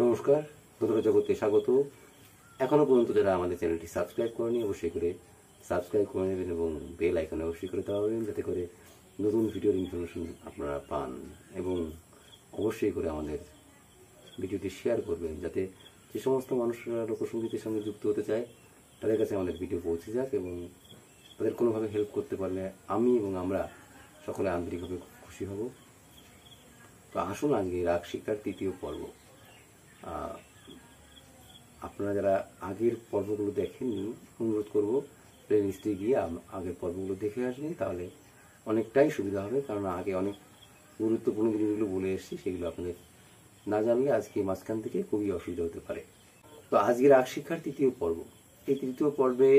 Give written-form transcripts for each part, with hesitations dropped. नमस्कार बंधुरा जगते स्वागत। एखोनो पर्यन्त जारा आमादेर चैनलटी सबसक्राइब करेनि अवश्य करे सबसक्राइब करे नेबेन एबं बेल आइकन अवश्य करे दाबाबेन जाते करे नतुन भिडियोर इनफरमेशन आपनारा पान एबं अवश्य करे आमादेर भिडियोटी शेयर करबेन जाते जे समस्त मानुषरा लोकसंगीतेर संगे जुक्त होते चाय तादेर काछे आमादेर भिडियो पौঁছে যাক एबं तादेर कोनोभाबे हेल्प करते पारले आमि एबं आमरा सकले आंतरिकभाबे खुशी हब। तो आसुन आगे राग शिक्षार तृतीय पर्व। अपना जरा आगे पर्वगुलो देखें अनुरोध करब प्लेलिस्टे गए आगे पर्वगुलो देखे आसबें अनेकटाई सुविधा है, कारण आगे अनेक गुरुत्वपूर्ण जिनिसगुलो बोले एसेछि सेगुलो आपनादेर ना जानले आज के माझखान थेके खुबई असुविधा होते पारे। तो आजकेर राग शिक्षार तृतीय पर्व। एई तृतीय पर्वे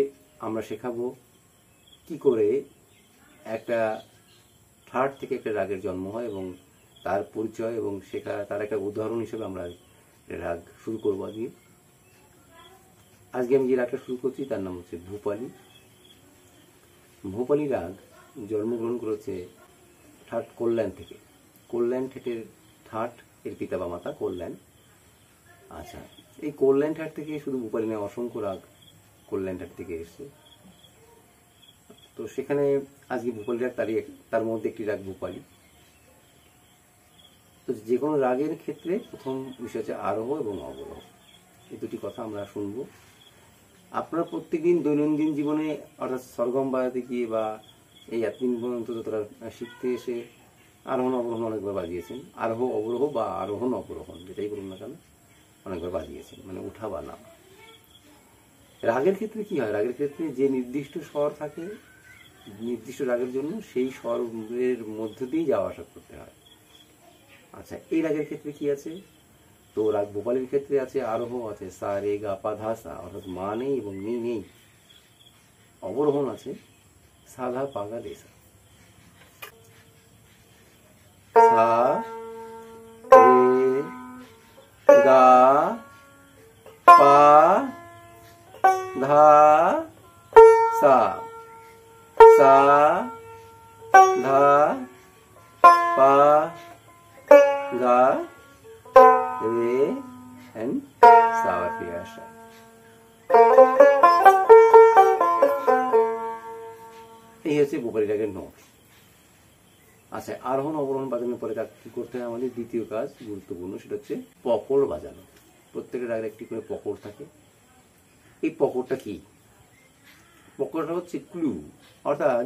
आमरा शेखाबो कि करे एकटा थार्ड थेके एकटा रागेर जन्म हय एबं तार परिचय एबं शेखा तार एकटा उदाहरण हिसेबे आमरा राग शुरू करब। आज आज के जो राग शुरू कर नाम हे भूपाली। भूपाली राग जन्मग्रहण कर ठाट कल्याण थे, कल्याण ठेटे ठाट एर पिता बा माता कल्याण। अच्छा ये कल्याण ठाट थे शुद्ध भूपाली ना असंख्य राग कल्याण ठाट थे एस। तो आज की भूपाली राग तार मध्य एक राग भूपाली। तो जेको रागर क्षेत्र प्रथम विषय आरोह और अवरोह दुटी कथा आमरा शुनबो। आपनारा प्रत्येक दिन दैनन्दिन जीवने अर्थात सरगम बाजाते गए बा एतदिन पर्यन्त शिखते एसे आरोहण अवरोहण अनेकबार बाजिएছেন, आरोह अवरोह बा आरोहण अवरोहण যেটাই বলুন না কেন অনেকবার বাজিয়েছেন মানে ওঠা বা নামা। রাগের ক্ষেত্রে কি হয়, রাগের ক্ষেত্রে যে নির্দিষ্ট স্বর থাকে নির্দিষ্ট রাগের জন্য সেই স্বরের মধ্য দিয়ে যাওয়া আসা করতে হয়। अच्छा ये रागर क्षेत्र की आ तो राग भोपाल क्षेत्र आरोह आछे सा रे गा पा धा सा अर्थात मा नेई एबं नी नेई। अवरोहन आछे सा धा पा गा दे सा रे गा पा धा सा सा धा पा गा रे एंड सावर फिर आशा। ये भोपाली रागের নোট। अच्छा आरोहण अवरोहण बजाনোর পরে কি করতে হয় আমাদের দ্বিতীয় কাজ গুরুত্বপূর্ণ সেটা হচ্ছে পকড় বাজানো। প্রত্যেক রাগের একটি করে পকড় থাকে। এই পকড়টা কি, পকড়টা হচ্ছে ক্লু, অর্থাৎ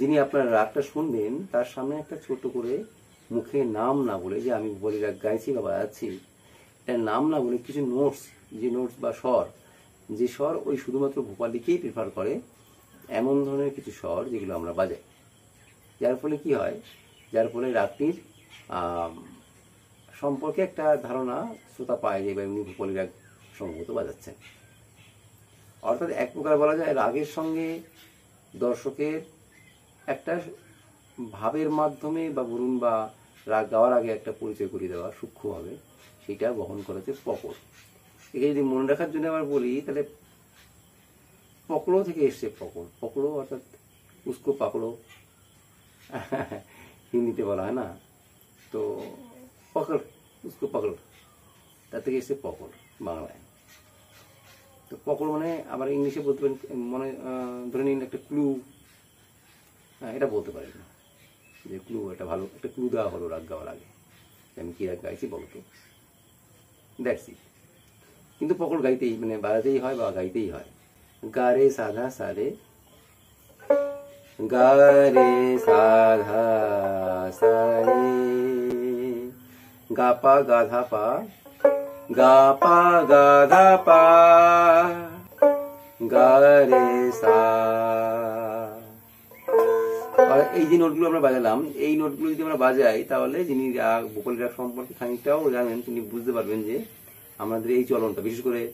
যিনি আপনার রাগটা শুনবেন তার সামনে একটা ছোট করে मुखे नाम ना बोले जे आमी भोपाली राग गाइछि बा बाजाछि एटा नाम ना बोले किछु नोट्स जे नोट्स बा स्वर जे स्वर ओई शुधुमात्र भोपालीकेई प्रेफार करे एमन धरनेर किछु स्वर जेगुलो आमरा बाजाई, जार फले कि हय जार फले रागটির सम्पर्के एकटा धारणा श्रोता पाय जे एबा उनि भोपाली राग सम्भवत बाजाচ্ছেন। अर्थात एक प्रकार बला जाय रागের संगे दर्शकेर एकटा भावेर माध्यमे बा गुरुन बा राग गावार आगे एक परिचय करिए देवा सूक्ष्मभावे सेटा बहन कराते पकड़। एके यदि मने राखार जोन्नो आबार बोली ताहले पकड़ो थेके एसेছে पकड़। पकड़ो अर्थात उसको पकड़ो हिंदीते बला हय ना, तो पकड़ उसको पकड़ तार थेके एसेছে पकड़ बांग्लाয়। तो तो पकड़ माने आबार इंग्लिशे बोलते पारेन माने धरे निन एक क्लू এটা बोलते পারেন যে ক্লু এটা ভালো একটা ক্লু দেওয়া হলো রাগ গাওয়ার আগে আমি কি রাগ গাইছি বলো তো দ্যাটস ইট কিন্তু পকড় গাইতেই মানে বাজাতেই হয় বা গাইতেই হয় गा रे साधा सारे गा रे साधा सारे गा पा गाधा पा गा पा गाधा पा गा रे सा नोटगुलो बजालाम नोटगुलो जो बजाई जिनि राग भोकल राग सम्पर्के खानिकटाओ जानेन तिनि बुझते पारबेन जे आमादेर एई चलनटा विशेष करे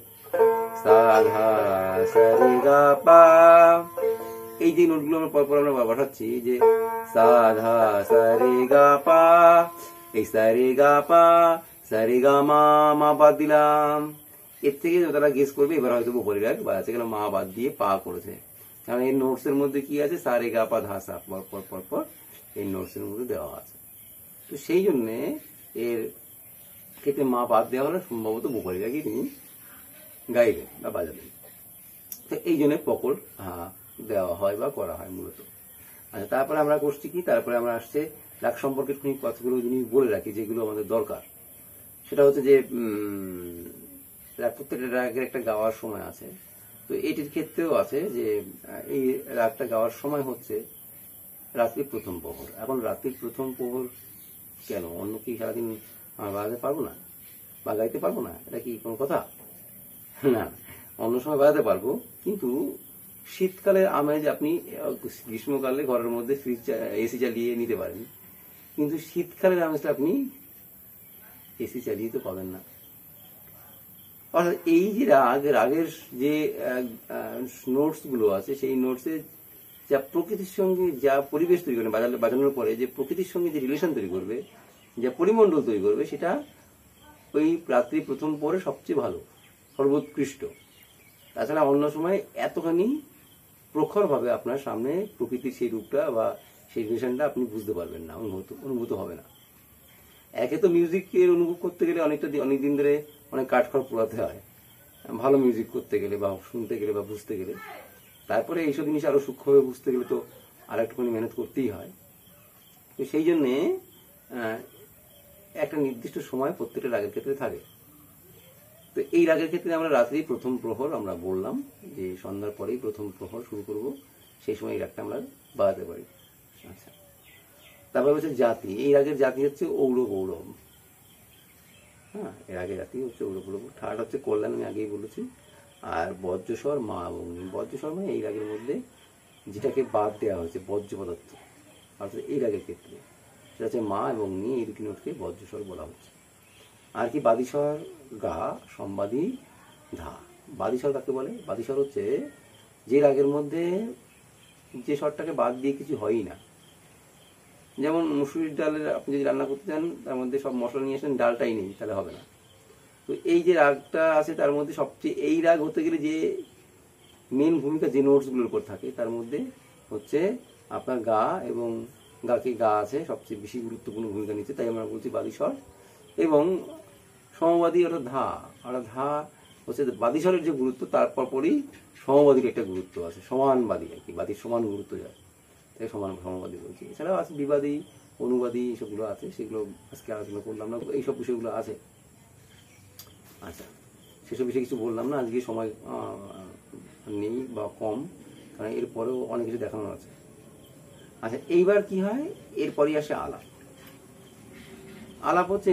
साधा सारेगा पा एई नोटगुलो आमरा परपर आमरा बाजाচ্ছি जे साधा सारेगा पा एई सारेगा पा सारेगा मा मा बाद दिलाम एर थेके तारा गेस करबे एबार हयतो भोकल राग बाजाতে গেল मा बाद दिए पा करेছে कारण ये नोट्स मध्य कि आछे सारे गा पा धा सा पर पर पर पर नोट्स मध्य देवा आछे तो सेई जन्य एर केते मा बाद देवा हलो सम्भवत भोकल रागई तिनि गाइबेन बा बाजाबेन तो एई जन्य पकड़ देवा हय बा करा हय मूলত अच्छा तारপরে আমরা করছি কি তারপরে আমরা আসছে রাগ সম্পর্কে কিছু কতগুলো জিনিস বলে রাখি যেগুলো আমাদের দরকার সেটা হচ্ছে যে রাগ প্রত্যেকটা রাগের একটা গাওয়ার সময় আছে तो এটির ক্ষেত্রেও আছে যে এই রাগটা গাওয়ার সময় হচ্ছে রাত্রির প্রথম প্রহর এখন রাত্রির প্রথম প্রহর কেন অন্য কি সারা দিন বাজাতে পারবো না বাজাইতে পারবো না এটা কি কোন কথা না অন্য সময় বাজাতে পারবো কিন্তু শীতকালে আমেজ আপনি গ্রীষ্মকালে ঘরের মধ্যে ফ্রিজ এসি চালিয়ে নিতে পারেন কিন্তু শীতকালে আমেজটা আপনি এসি চালিয়ে তো পাবেন না और ये राग रागर जे नोट्स गुलो आछे सेई नोट्से जा प्रकृतिर संगे जा परिवेश तैरी करे बाजाले बाजानोर परे जे प्रकृतिर संगे जे रिलेशन तैरी करबे जा परिमंडल तैरी करबे सेटा ओई रात्रि प्रथम पहरे सबचेये भालो सर्वोत्कृष्ट ताछाड़ा अन्य समय एतखानी प्रखरभावे आपनार सामने प्रकृतिर सेई रूपटा बा सेई रिलेशनटा आपनि बुझते पारबेन ना अनुभूत होबे ना एके तो मिउजिकेर अनुभव करते गेले अनेकटा अनेक दिन धरे अनेक काठखड़ पोड़ाते हैं भलो मिউজিক करते गले सुनते गले बुझते गले तारপরে এই সব জিনিস আরো সূক্ষ্মভাবে বুঝতে গেলে তো আরেকটুখানি মেহনত করতেই হয় তো সেই জন্য একটা নির্দিষ্ট সময় প্রত্যেকটা রাগের ক্ষেত্রে থাকে তো এই রাগের ক্ষেত্রে আমরা রাত্রি প্রথম প্রহর আমরা বললাম যে সন্ধ্যার পরেই প্রথম প্রহর শুরু করব সেই সময় রাগটা আমরা বাজাতে পারি আচ্ছা তারপরে হচ্ছে জাতি এই রাগের জাতি হচ্ছে ঔড় গৌড়ম हाँ आगे जाती ठाट हे कल्याण आगे और बज्रस्वर मा अग्नि बज्रस्वर मैं रागर मध्य जेटा के बद देा हो बज्र पदार्थ अर्थात ये रागर क्षेत्र से मा और अग्नि ये दो नोट के बज्रस्वर बला हो बादीस्वर गा सम्बादी धा बादीस्वर का बादीस्वर हे जे रागर मध्य जे स्वरटा के बद दिए किछु हई ना যেমন মুসুরির ডালের আপনি যদি রান্না করতে চান তার মধ্যে সব মশলা নিয়ে আসেন ডালটাই নেই তাহলে হবে না তো এই যে রাগটা আছে তার মধ্যে সবচেয়ে এই রাগ হতে গেলে যে মেইন ভূমিকা যে নোটসগুলোর উপর থাকে তার মধ্যে হচ্ছে আপনার গা এবং গাকে গা আছে সবচেয়ে বেশি গুরুত্বপূর্ণ ভূমিকা নিচ্ছে তাই আমরা বলছি বাদীস্বর এবং সমবাদী অর্থাৎ ধা অর্থাৎ ধা হচ্ছে বাদীস্বরের যে গুরুত্ব তারপর পরই সমবাদীর একটা গুরুত্ব আছে সমানবাদী আর কি বাদীর সমান গুরুত্ব যায় समान समबादी बोलছি এছাড়াও আছে বিবাদী অনুবাদী সবগুলো আছে সেগুলো আজকে আলোচনা করলাম না এই সব বিষয়গুলো আছে আচ্ছা সেসব বিষয়ে কিছু বললাম না আজকে সময় নেই বা কম কারণ এর পরেও অনেক কিছু দেখানো আছে আচ্ছা এইবার কি হয় এরপরই আসে আলাপ আলাপ হচ্ছে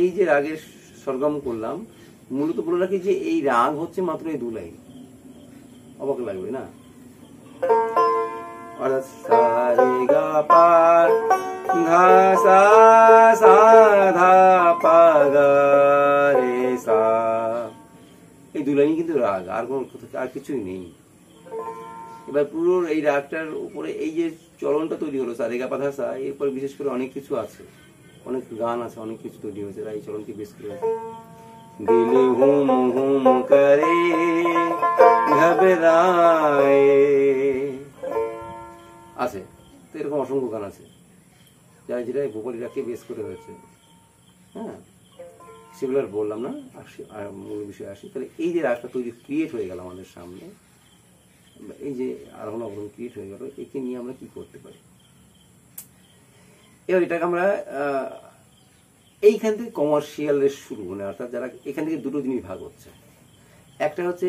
এই যে রাগের সরগম করলাম মূলত বলে রাখি যে এই রাগ হচ্ছে মাত্র এই দুই লাইন অবাক লাগবে না अर्थात सारे गा पा धा सा सा धा पा गा रे सा এই দুলাইনি কিন্তু রাগ আর কোন আর কিছুই নেই এবার পুরো এই রাগটার উপরে এই যে চরণটা তৈরি হলো সারে গা পা ধা সা এরপর বিশেষ করে অনেক কিছু আছে অনেক গান আছে অনেক কিছু তৈরি হয়েছে এই চরণটি বেশ করে আছে দিলে হুম হুম করে ঘবরায় আছে তো এরকম অসংখ্য গান আছে যারা যেটা ভোকল রাগকে বেস করে হয়েছে হ্যাঁ সেগুলার বললাম না, মূল বিষয়ে আসি। তাহলে এই যে রাগটা তৈরি ক্রিয়েট হয়ে গেল আমাদের সামনে, এই যে আরোহণ অবরোহণ ক্রিয়েট হয়ে গেল, একে নিয়ে আমরা কি করতে পারি? এবার এটাকে আমরা এইখান থেকে কমার্শিয়ালের শুরু, মানে অর্থাৎ যারা এখান থেকে দুটো জিনিস ভাগ হচ্ছে, একটা হচ্ছে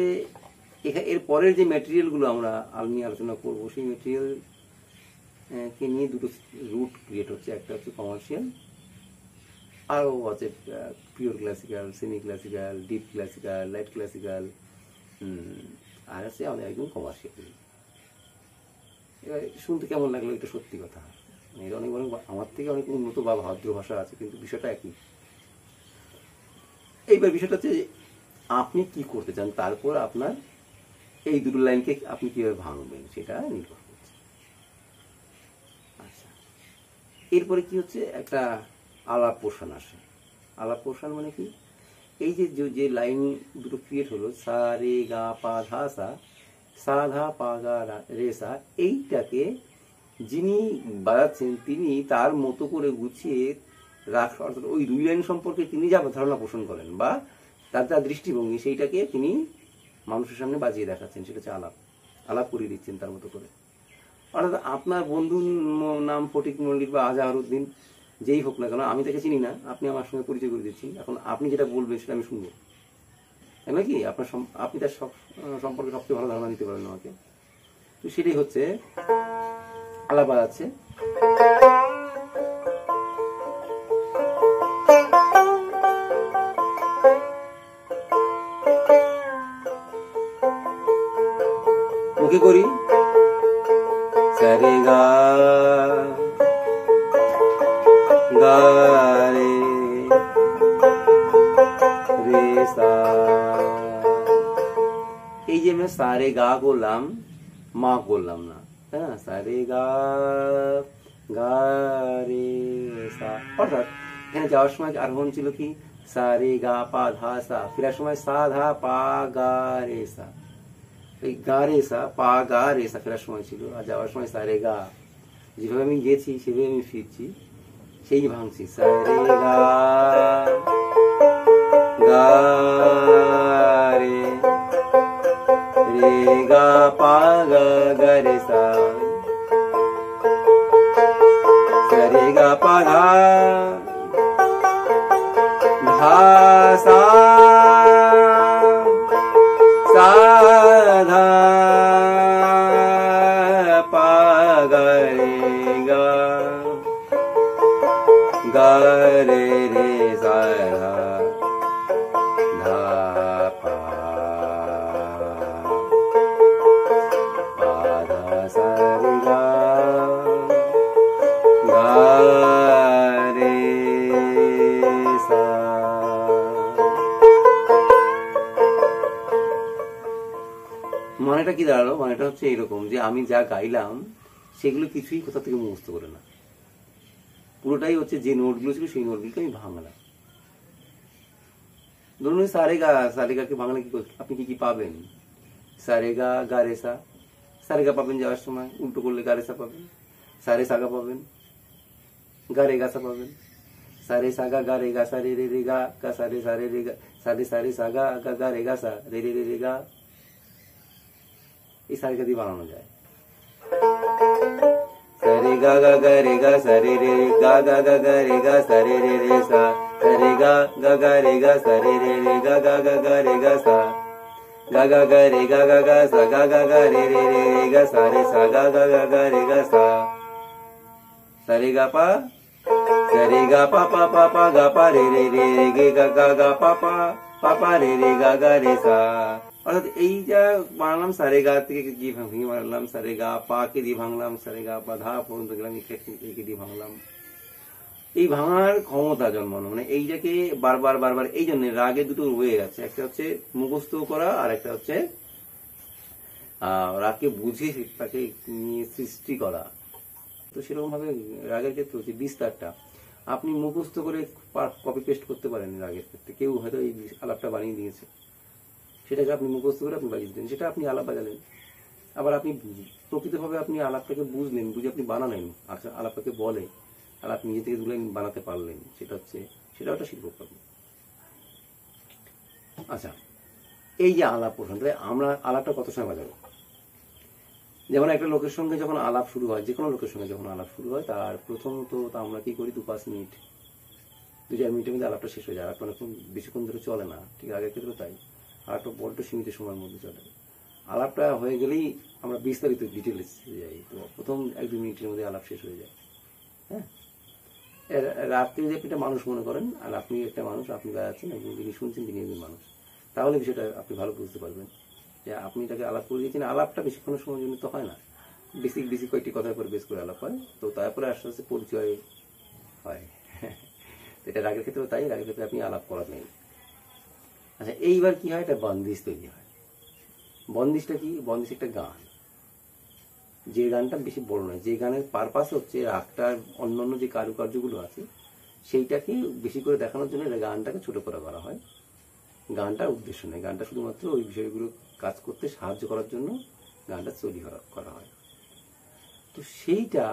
এর পরের যে মেটেরিয়ালগুলো আমরা নিয়ে আলোচনা করবো সেই মেটেরিয়ালকে নিয়ে দুটো রুট ক্রিয়েট হচ্ছে, একটা হচ্ছে কমার্শিয়াল, আরও আছে pure classical, semi classical, deep classical, light classical, আর আছে আমাদের একদম কমার্শিয়াল। এবার শুনতে কেমন লাগলো? এটা সত্যি কথা, এটা অনেক অনেক আমার থেকে অনেক উন্নত বা ভদ্র ভাষা আছে, কিন্তু বিষয়টা একই। এইবার বিষয়টা হচ্ছে আপনি কি করতে চান, তারপর আপনার এই দুটো লাইনকে আপনি কিভাবে ভাঙবেন সেটা নির্ভর করছে। আচ্ছা, এরপরে কি হচ্ছে? একটা আলাপ পোষণ আসে। আলাপ পোষণ মানে কি? এই যে যে লাইন দুটো ক্রিয়েট হলো, সা রে গা পা ধা সা, সা ধা পা গা রে সা, এইটাকে যিনি বাজাচ্ছেন তিনি তার মতো করে গুছিয়ে রাখা, অর্থাৎ ওই দুই লাইন সম্পর্কে তিনি যা ধারণা পোষণ করেন বা তার তার দৃষ্টিভঙ্গি, সেইটাকে তিনি মানুষের সামনে বাজিয়ে দেখাচ্ছেন, সেটা হচ্ছে আলাপ। আলাপ করিয়ে দিচ্ছেন তার মতো করে। অর্থাৎ আপনার বন্ধুর নাম ফটিক মল্লিক বা আজহারউদ্দিন, যেই হোক না কেন, আমি তাকে চিনি না, আপনি আমার সঙ্গে পরিচয় করে দিচ্ছেন, এখন আপনি যেটা বলবেন সেটা আমি শুনবো, তাই নাকি? আপনার আপনি তার সম্পর্কে সবচেয়ে ভালো ধারণা দিতে পারেন আমাকে, তো সেটাই হচ্ছে আলাপ বাজাচ্ছে। ওকে করি সারে গা গা রে রে সা, এই যে আমি সারে গা করলাম, মা করলাম না, হ্যাঁ, সারে গা গা রে সা। অর্থাৎ এখানে যাওয়ার সময় আরোহণ ছিল কি সারে গা পা ধা সা, ফেরার সময় সা ধা পা গা রে সা, এই গা রে সা পা গা রে সা ফেরার সময় ছিল, আর যাওয়ার সময় সারে গা। যেভাবে আমি গেছি সেভাবে আমি ফিরছি, সেই ভাঙছি সারে গা গা রে রে গা পা গা গা রে সা, সারে গা পা গা ধা সা কি দাঁড়ালো? মানেটা হচ্ছে এরকম যে আমি যা গাইলাম সেগুলো কিছুই কোথা থেকে মুখস্থ করে না, পুরোটাই হচ্ছে যে নোটগুলো ছিল সেই নোটগুলোকে আমি ভাঙলাম। ধরুন সারে গা, সারে গাকে ভাঙলে কি আপনি কি কি পাবেন? সারে গা গা রে সা, সারে গা পাবেন যাওয়ার সময়, উল্টো করলে গা রে সা পাবেন, সারে সাগা পাবেন, গা রে গা সা পাবেন, সারে সাগা গা রে গা সা রে রে রে গা গা সারে সারে রে গা সারে সারে সাগা গা গা রে গা সা রে রে রে রে গা, এই সারে গা দিয়ে বানানো যায়। সারে গা গা গা রে গা সা রে রে গা গা গা গা রে গা সা রে রে রে সা, সারে গা গা গা রে গা সা রে রে রে গা গা গা গা রে গা সা, গা গা গা রে গা গা গা সা গা গা গা রে রে রে রে গা সা রে সা গা গা গা গা রে গা সা, সারে গা পা, সারে গা পা পা পা পা গা পা রে রে রে গে গা গা গা পা পা পা পা রে রে গা গা রে সা। অর্থাৎ এই যা বানালাম সারে গা থেকে গিয়ে ভাঙিয়ে মারলাম, সারে গা পা কে দিয়ে ভাঙলাম, সারে গা পা ধা পর্যন্ত গেলাম, একে দিয়ে ভাঙলাম। এই ভাঙার ক্ষমতা জন্মানো, মানে এইটাকে বারবার বারবার, এই জন্য রাগে দুটো রয়ে গেছে, একটা হচ্ছে মুখস্থ করা আর একটা হচ্ছে রাগকে বুঝে তাকে সৃষ্টি করা। তো সেরকম ভাবে রাগের ক্ষেত্রে হচ্ছে বিস্তারটা আপনি মুখস্থ করে কপি পেস্ট করতে পারেন। রাগের ক্ষেত্রে কেউ হয়তো এই আলাপটা বানিয়ে দিয়েছে, সেটাকে আপনি মুখস্থ করে আপনি বাজিয়ে দিলেন, সেটা আপনি আলাপ বাজালেন। আবার আপনি প্রকৃতভাবে আপনি আলাপটাকে বুঝলেন, বুঝে আপনি বানালেন, আচ্ছা আলাপটাকে বলে, আর আপনি নিজে থেকে দুলাইন বানাতে পারলেন, সেটা হচ্ছে সেটা একটা শিল্পকর্ম। আচ্ছা এই যে আলাপ প্রসঙ্গে আমরা আলাপটা কত সময় বাজাবো? যেমন একটা লোকের সঙ্গে যখন আলাপ শুরু হয়, যে কোনো লোকের সঙ্গে যখন আলাপ শুরু হয় তার প্রথমত আমরা কি করি 2-5 মিনিট 2-4 মিনিটের মধ্যে আলাপটা শেষ হয়ে যায়। আলাপটা অনেকক্ষণ বেশিক্ষণ ধরে চলে না, ঠিক আগের ক্ষেত্রে তাই আলাপটা বড্ড সীমিত সময়ের মধ্যে চলে। আলাপটা হয়ে গেলেই আমরা বিস্তারিত ডিটেলস যাই, তো প্রথম 1-2 মিনিটের মধ্যে আলাপ শেষ হয়ে যায়। হ্যাঁ, রাত্রি যদি একটা মানুষ মনে করেন আর আপনি একটা মানুষ, আপনি বেড়াচ্ছেন এবং যিনি শুনছেন তিনি একজন মানুষ, তাহলে বিষয়টা আপনি ভালো বুঝতে পারবেন যে আপনি তাকে আলাপ করে দিয়েছেন। আলাপটা বেশিক্ষণ সময় জন্য তো হয় না, বেসিক বেসিক কয়েকটি কথার পর বেশ করে আলাপ হয়, তো তারপরে আস্তে আস্তে পরিচয় হয়। এটা রাগের ক্ষেত্রেও তাই, রাগের ক্ষেত্রে আপনি আলাপ করাবেন। আচ্ছা এইবার কি হয়, এটা বন্দিশ তৈরি হয়। বন্দিশটা কি? বন্দিশ একটা গান, যে গানটা বেশি বড় নয়, যে গানের পারপাস হচ্ছে রাগটার অন্যান্য যে কারুকার্যগুলো আছে সেইটাকে বেশি করে দেখানোর জন্য গানটাকে ছোট করা হয়। গানটার উদ্দেশ্য নেই, গানটা শুধুমাত্র ওই বিষয়গুলো কাজ করতে সাহায্য করার জন্য গানটা তৈরি করা হয়। তো সেইটা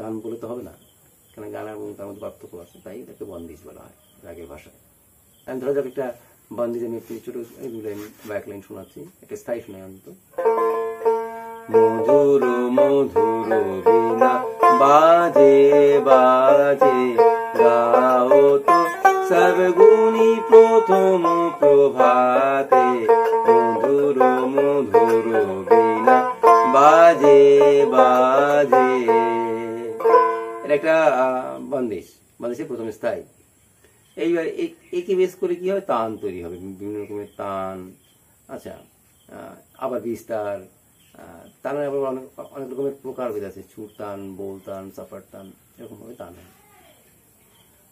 গান বলে তো হবে না, কেন গান এবং তার মধ্যে পার্থক্য আছে, তাই এটাকে বন্দিশ বলা হয় রাগের ভাষায়। আমি ধরা যাক একটা বন্দিশ আমি একটু ছোট 2 লাইন বা 1 লাইন শোনাচ্ছি, এটা স্থায়ী শোনায় অন্ত। মধুর মধুর বীণা বাজে বাজে গাও তো সর্বগুণী প্রথম প্রভাতে, মধুর মধুর বীণা বাজে বাজে। এটা একটা বন্দিশ, বন্দিশের প্রথম স্থায়ী। এইবার একে বেশ করে কি হয়, তান তৈরি হবে, বিভিন্ন রকমের তান। আচ্ছা আবার বিস্তার, তানের আবার অনেক রকমের প্রকারভেদ আছে, ছুট তান, বোল তান, চাপার তান, এরকম ভাবে তান হয়।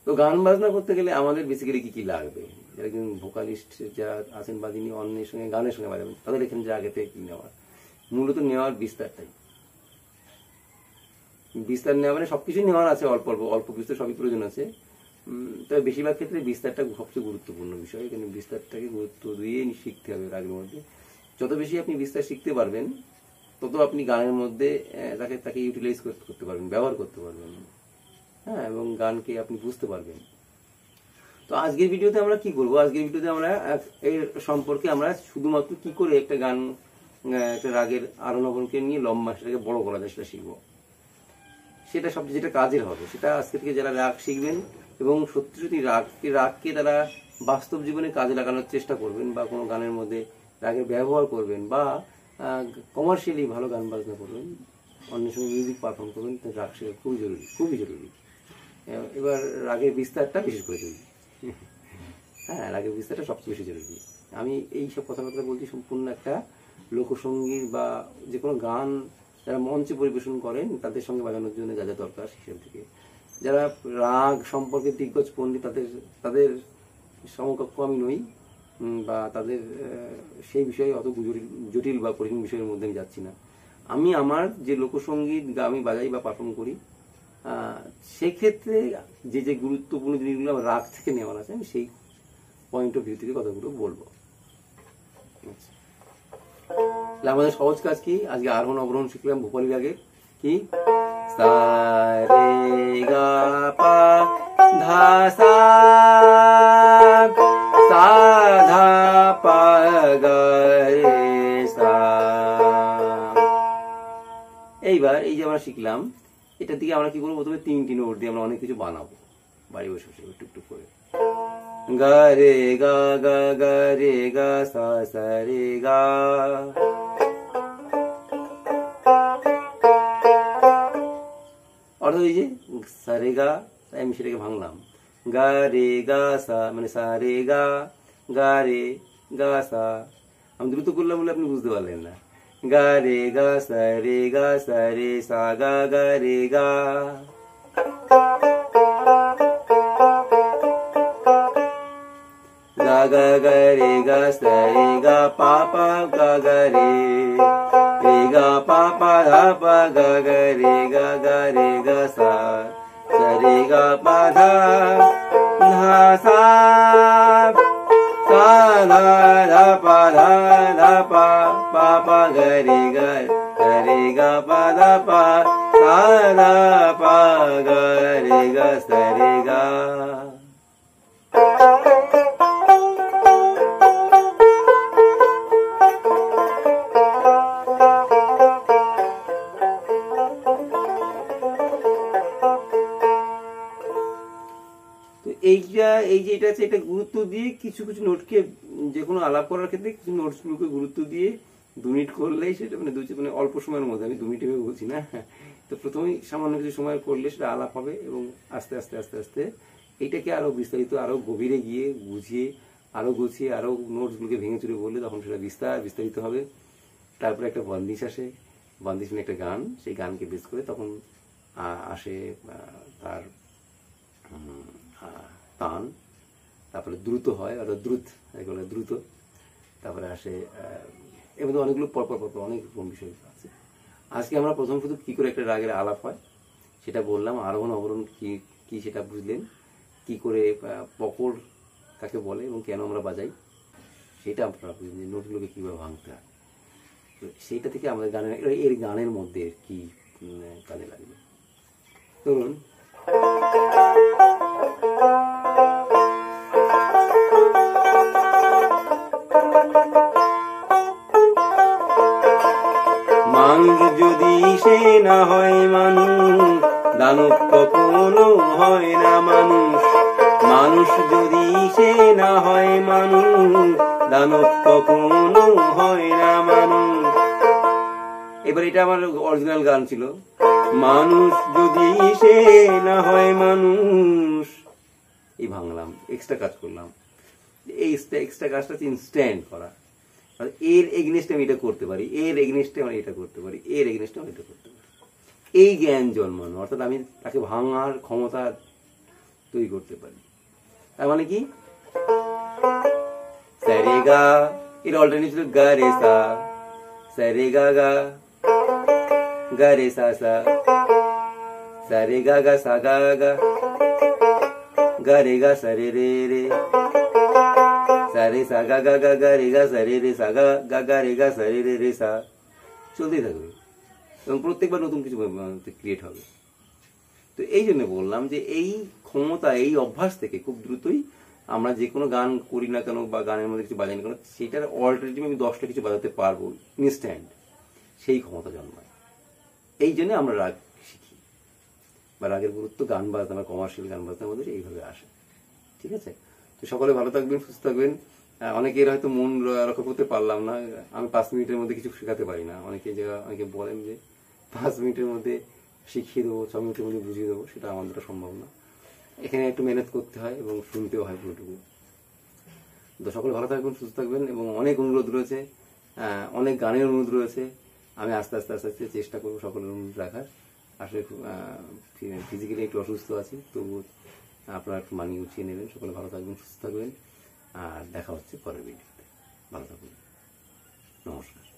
তো গান বাজনা করতে গেলে আমাদের বেসিক্যালি কি কি লাগবে, যারা একজন ভোকালিস্ট যারা আছেন বা যিনি অন্যের সঙ্গে গানের সঙ্গে বাজাবেন তাদের এখানে যে আগে থেকে কি নেওয়ার, মূলত নেওয়ার বিস্তারটাই। বিস্তার নেওয়া মানে সবকিছুই নেওয়ার আছে, অল্প অল্প অল্প বিস্তার সবই প্রয়োজন আছে, তবে বেশিরভাগ ক্ষেত্রে বিস্তারটা সবচেয়ে গুরুত্বপূর্ণ বিষয়। এখানে বিস্তারটাকে গুরুত্ব দিয়ে শিখতে হবে রাগের মধ্যে। যত বেশি আপনি বিস্তার শিখতে পারবেন তত আপনি গানের মধ্যে তাকে তাকে ইউটিলাইজ করতে পারবেন, ব্যবহার করতে পারবেন, হ্যাঁ, এবং গানকে আপনি বুঝতে পারবেন। তো আজকের ভিডিওতে আমরা কি করবো, আজকের ভিডিওতে আমরা এর সম্পর্কে আমরা শুধুমাত্র কি করে একটা গান একটা রাগের আরোহণকে নিয়ে লম্বা সেটাকে বড় করা যায় সেটা শিখবো। সেটা সবচেয়ে যেটা কাজের হবে সেটা আজকে থেকে যারা রাগ শিখবেন এবং সত্যি সত্যি রাগকে তারা বাস্তব জীবনে কাজে লাগানোর চেষ্টা করবেন বা কোনো গানের মধ্যে রাগের ব্যবহার করবেন বা কমার্শিয়ালি ভালো গান বাজনা করবেন, অন্য সময় মিউজিক পারফর্ম করবেন, তো রাগ শেখা খুবই জরুরি, খুবই জরুরি। এবার রাগের বিস্তারটা বিশেষ করে জরুরি, হ্যাঁ, রাগের বিস্তারটা সবচেয়ে বেশি জরুরি। আমি এইসব কথাবার্তা বলছি সম্পূর্ণ একটা লোকসঙ্গীত বা যে কোনো গান যারা মঞ্চে পরিবেশন করেন তাদের সঙ্গে বাজানোর জন্য যা যা দরকার সেসব থেকে। যারা রাগ সম্পর্কে দিগ্গজ পণ্ডিত তাদের সমকক্ষ আমি নই বা তাদের সেই বিষয়ে অত জটিল বা কঠিন বিষয়ের মধ্যে আমি যাচ্ছি না। আমি আমার যে লোকসঙ্গীত আমি বাজাই বা পারফর্ম করি সেক্ষেত্রে যে যে গুরুত্বপূর্ণ জিনিসগুলো আমার রাগ থেকে নেওয়ার আছে আমি সেই পয়েন্ট অফ ভিউ থেকে কথাগুলো বলবো। আমাদের সহজ কাজ কি, আজকে আরোহণ অবরোহণ শিখলাম ভোপালি রাগে, কি সা রে গা পা ধা সা সা ধা পা গা রে সা। এইবার এই যে আমরা শিখলাম, এটা দিকে আমরা কি করবো, প্রথমে 3টি নোট দিয়ে আমরা অনেক কিছু বানাবো বাড়ি বসে বসে টুকটুক করে। গা রে গা গা গা রে গা সা সা রে গা, অর্থাৎ এই যে সা রে গা আমি সেটাকে ভাঙলাম, গা রে গা সা মানে সা রে গা, গা রে গা সা। আমি দ্রুত করলাম বলে আপনি বুঝতে পারলেন না। গা রে গা সা রে গা সা রে সা গা গা রে গা। গা গা রে গা সা রে গা পা পা গা গা রে রে গা পা পা ধা পা গা গা রে গা রে গা সা সা রে গা পা ধা ধা সা সা ধা পা পা পা গা রে গা পা ধা পা সা ধা পা গা রে গা সা রে গা। गुरुत्व दिए किछु नोटके जेकोनो आलाप करार क्षेत्रे किछु नोट्सगुलोके गुरुत्व दिए दो मिनट करलेই সেটা মানে মানে অল্প সময়ের মধ্যে আমি 2 মিনিটে বলছি না তো প্রথমেই সামান্য কিছু সময় করলে সেটা আলাপ হবে এবং আস্তে আস্তে আস্তে আস্তে এটাকে আরো বিস্তারিত আরো গভীরে গিয়ে বুঝিয়ে আরো গুছিয়ে আরো নোটসগুলোকে ভেঙে চুরে বললে তখন সেটা বিস্তারিত হবে। তারপরে একটা বন্দিশ আসে, বন্দিশ নিয়ে একটা গান, সেই গানকে বেস করে তখন আসে তার তান, তারপরে দ্রুত হয় আর দ্রুত এগুলো দ্রুত, তারপরে আসে এমন অনেকগুলো পরপর পরপর অনেক রকম বিষয় আছে। আজকে আমরা প্রথম শুধু কি করে একটা রাগের আলাপ হয় সেটা বললাম, আরোহণ অবরোহণ কি কি সেটা বুঝলেন, কি করে পকড় কাকে বলে এবং কেন আমরা বাজাই সেটা আপনারা বুঝলেন, নোটগুলোকে কীভাবে ভাঙতে হয় সেইটা থেকে আমাদের গানের এর গানের মধ্যে কি কাজে লাগবে। ধরুন না হয় মানুষ, দানব কখনো হয় না মানুষ, মানুষ যদি সে না হয় মানুষ, দানব কখনো হয় না মানুষ। এবার এটা আমার অরিজিনাল গান ছিল, মানুষ যদি সে না হয় মানুষ, এই ভাঙলাম, এক্সট্রা কাজ করলাম, এই এক্সট্রা কাজটা হচ্ছে ইনস্ট্যান্ট করা। এর এগেনস্টে আমি এটা করতে পারি, এর এগেনস্টে আমরা এটা করতে পারি, এর এগেনস্টে আমরা এটা করতে পারি, এই জ্ঞান জন্মানো অর্থাৎ আমি তাকে ভাঙার ক্ষমতা তৈরি করতে পারি। তার মানে কি সারেগা এর অল্টারনেটিভ ছিল গা রে সা, সারেগা গা গা রে সা সা, সারেগা গা সা গা গা গা রে গা সারে রে রে সারে সা গা গা গা গা রে গা সারে রে সা গা গা গা রে গা সারে রে রে সা, চলতেই থাকবে এবং প্রত্যেকবার নতুন কিছু ক্রিয়েট হবে। তো এই জন্য বললাম যে এই ক্ষমতা এই অভ্যাস থেকে খুব দ্রুতই আমরা যে কোনো গান করি না কেন বা গানের মধ্যে কিছু বাজাই না কেন সেটার অল্টারনেটিভ আমি 10টা কিছু বাজাতে পারবো ইনস্ট্যান্ট, সেই ক্ষমতা জন্মায়। এই জন্য আমরা রাগ শিখি বা রাগের গুরুত্ব গান বাজতে আমরা কমার্শিয়াল গান বাজতে আমাদের এইভাবে আসে। ঠিক আছে, তো সকলে ভালো থাকবেন, সুস্থ থাকবেন। অনেকের হয়তো মন রক্ষা করতে পারলাম না, আমি 5 মিনিটের মধ্যে কিছু শেখাতে পারি না, অনেকে বলেন যে 5 মিনিটের মধ্যে শিখিয়ে দেবো, 6 মিনিটের মধ্যে বুঝিয়ে দেবো, সেটা আমাদের সম্ভব না, এখানে একটু মেহনত করতে হয় এবং শুনতেও হয় পুরোটুকু। তো সকলে ভালো থাকবেন, সুস্থ থাকবেন এবং অনেক অনুরোধ রয়েছে, অনেক গানের অনুরোধ রয়েছে, আমি আস্তে আস্তে আস্তে আস্তে চেষ্টা করবো সকলের অনুরোধ রাখার। আসলে ফিজিক্যালি একটু অসুস্থ আছি, তবুও আপনারা একটু মানিয়ে উঠিয়ে নেবেন। সকলে ভালো থাকবেন, সুস্থ থাকবেন আর দেখা হচ্ছে পরের ভিডিওতে। ভালো থাকবেন, নমস্কার।